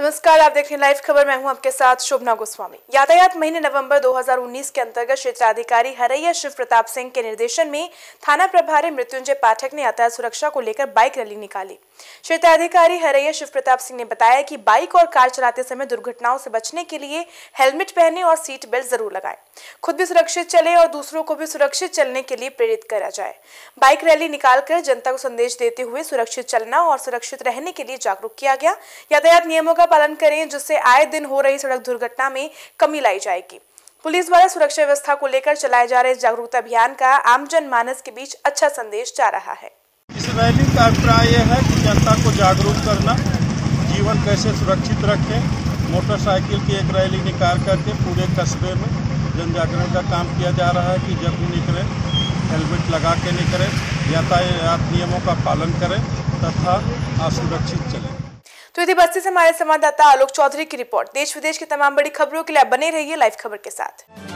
नमस्कार, आप देख रहे हैं लाइव खबर। मैं हूं आपके साथ शोभना गोस्वामी। यातायात महीने नवंबर 2019 के अंतर्गत क्षेत्राधिकारी हरैया शिव प्रताप सिंह के निर्देशन में थाना प्रभारी मृत्युंजय पाठक ने यातायात सुरक्षा को लेकर बाइक रैली निकाली। क्षेत्राधिकारी हरैया शिव प्रताप सिंह ने बताया कि बाइक और कार चलाते समय दुर्घटनाओं से बचने के लिए हेलमेट पहने और सीट बेल्ट जरूर लगाए, खुद भी सुरक्षित चले और दूसरों को भी सुरक्षित चलने के लिए प्रेरित करा जाए। बाइक रैली निकालकर जनता को संदेश देते हुए सुरक्षित चलना और सुरक्षित रहने के लिए जागरूक किया गया। यातायात नियमों पालन करें, जिससे आए दिन हो रही सड़क दुर्घटना में कमी लाई जाएगी। पुलिस द्वारा सुरक्षा व्यवस्था को लेकर चलाए जा रहे इस जागरूकता अभियान का आम जन मानस के बीच अच्छा संदेश जा रहा है। इस रैली का अभिप्राय यह है कि जनता को जागरूक करना, जीवन कैसे सुरक्षित रखें। मोटरसाइकिल की एक रैली निकाल करके पूरे कस्बे में जन जागरण का काम किया जा रहा है कि जब भी निकले हेलमेट लगा के निकले, यातायात नियमों का पालन करें तथा असुरक्षित चले। तो यदि बस्ती से हमारे संवाददाता आलोक चौधरी की रिपोर्ट। देश विदेश की तमाम बड़ी खबरों के लिए आप बने रहिए लाइव खबर के साथ।